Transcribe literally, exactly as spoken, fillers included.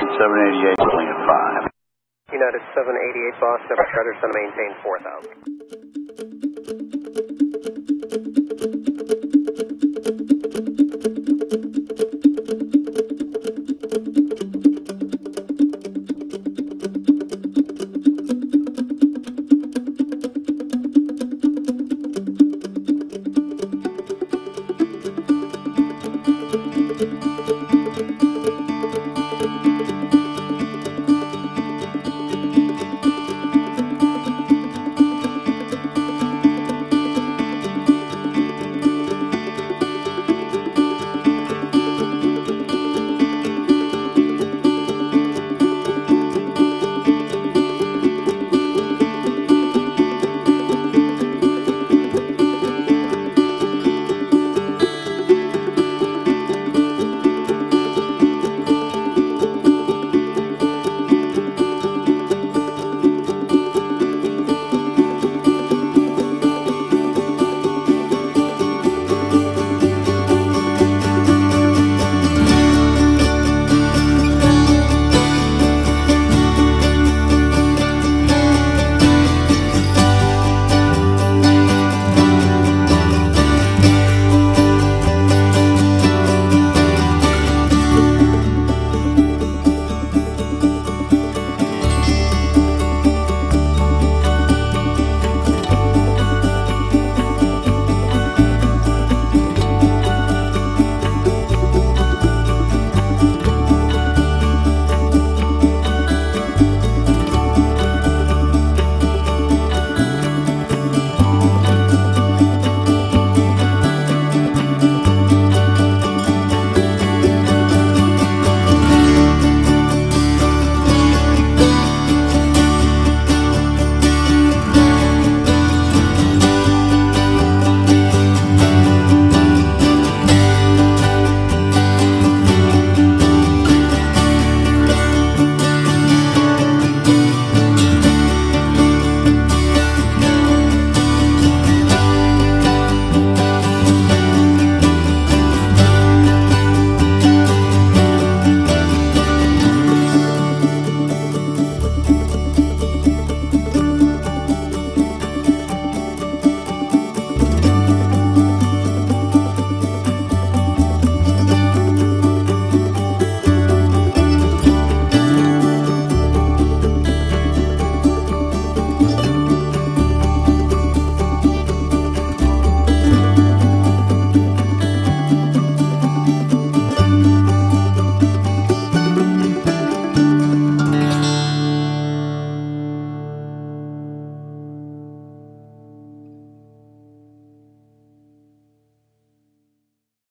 seven eighty-eight, Lincoln five. United seven eighty-eight, Boston, Shredder, center maintain four thousand.